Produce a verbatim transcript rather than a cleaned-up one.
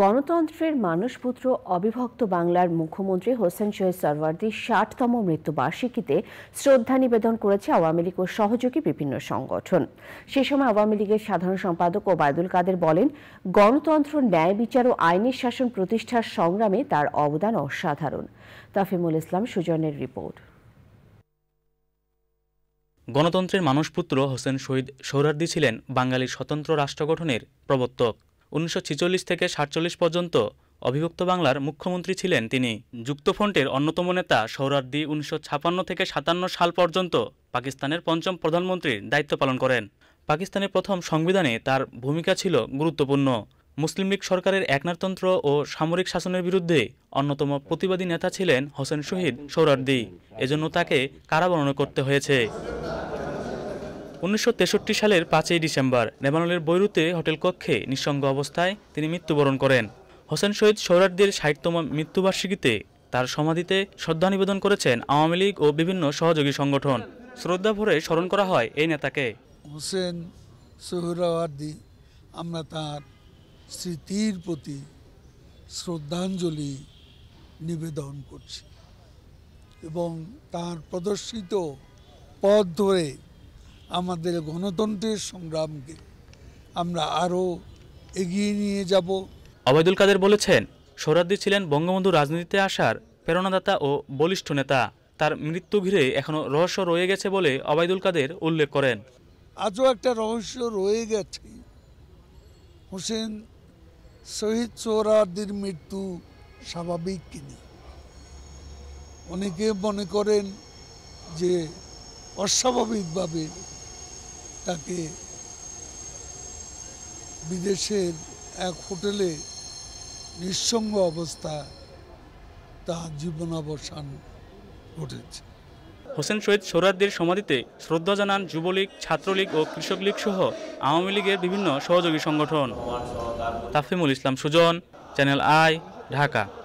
গণতন্ত্রের মানুষপুত্র অবিভক্ত বাংলার মুখ্যমন্ত্রী হোসেন শহীদ সোহরাওয়ার্দীর ষাটতম মৃত্যুবার্ষিকীতে শ্রদ্ধা নিবেদন করেছে আওয়ামী লীগ ও সহযোগী বিভিন্ন সংগঠন। সে সময় আওয়ামী লীগের সাধারণ সম্পাদক ওবায়দুল কাদের বলেন, গণতন্ত্র, ন্যায় বিচার ও আইনের শাসন প্রতিষ্ঠার সংগ্রামে তার অবদান অসাধারণ। তাফিমুল ইসলাম সুজনের রিপোর্ট। গণতন্ত্রের মানুষপুত্র হোসেন শহীদ সোহরাওয়ার্দী ছিলেন বাঙালির স্বতন্ত্র রাষ্ট্র গঠনের প্রবর্তক। উনিশশো ছেচল্লিশ থেকে সাতচল্লিশ পর্যন্ত অবিভক্ত বাংলার মুখ্যমন্ত্রী ছিলেন তিনি। যুক্তফ্রন্টের অন্যতম নেতা সোহরাওয়ার্দী উনিশশো ছাপান্ন থেকে সাতান্ন সাল পর্যন্ত পাকিস্তানের পঞ্চম প্রধানমন্ত্রীর দায়িত্ব পালন করেন। পাকিস্তানের প্রথম সংবিধানে তার ভূমিকা ছিল গুরুত্বপূর্ণ। মুসলিম লীগ সরকারের একনায়কতন্ত্র ও সামরিক শাসনের বিরুদ্ধে অন্যতম প্রতিবাদী নেতা ছিলেন হোসেন শহীদ সোহরাওয়ার্দী। এজন্য তাকে কারাবরণ করতে হয়েছে। উনিশশো তেষট্টি সালের পাঁচই ডিসেম্বর লেবাননের বৈরুতে হোটেল কক্ষে নিঃসঙ্গ অবস্থায় তিনি মৃত্যুবরণ করেন। হোসেন শহীদ সোহরাওয়ার্দীর ষাটতম মৃত্যুবার্ষিকীতে তার সমাধিতে শ্রদ্ধা নিবেদন করেছেন আওয়ামী লীগ ও বিভিন্ন সহযোগী সংগঠন। শ্রদ্ধা ভরে স্মরণ করা হয় এই নেতাকে। হোসেন সোহরাওয়ার্দী, আমরা তার স্মৃতির প্রতি শ্রদ্ধাঞ্জলি নিবেদন করছি এবং তার প্রদর্শিত পথ ধরে আমাদের গণতন্ত্রের সংগ্রামকে আমরা আরও এগিয়ে নিয়ে যাব। ওবায়দুল কাদের বলেছেন, সোহরাওয়ার্দী ছিলেন বঙ্গবন্ধু রাজনীতিতে আসার প্রেরণাদাতা ও বলিষ্ঠ নেতা। তার মৃত্যু ঘিরে এখনও রহস্য রয়ে গেছে বলে ওবায়দুল কাদের উল্লেখ করেন। আজও একটা রহস্য রয়ে গেছে। হোসেন শহীদ সোহরাওয়ার্দীর মৃত্যু স্বাভাবিক কিনা। অনেকে মনে করেন যে অস্বাভাবিকভাবে তাকে বিদেশের এক হোটেলে নিঃসঙ্গ অবস্থা তার জীবনাবসান ঘটেছে। হোসেন শহীদ সোহরাওয়ার্দীর সমাধিতে শ্রদ্ধা জানান যুবলীগ, ছাত্রলীগ ও কৃষকলীগ সহ আওয়ামী লীগের বিভিন্ন সহযোগী সংগঠন। Tafimul Islam Sujan, channel I, Dhaka.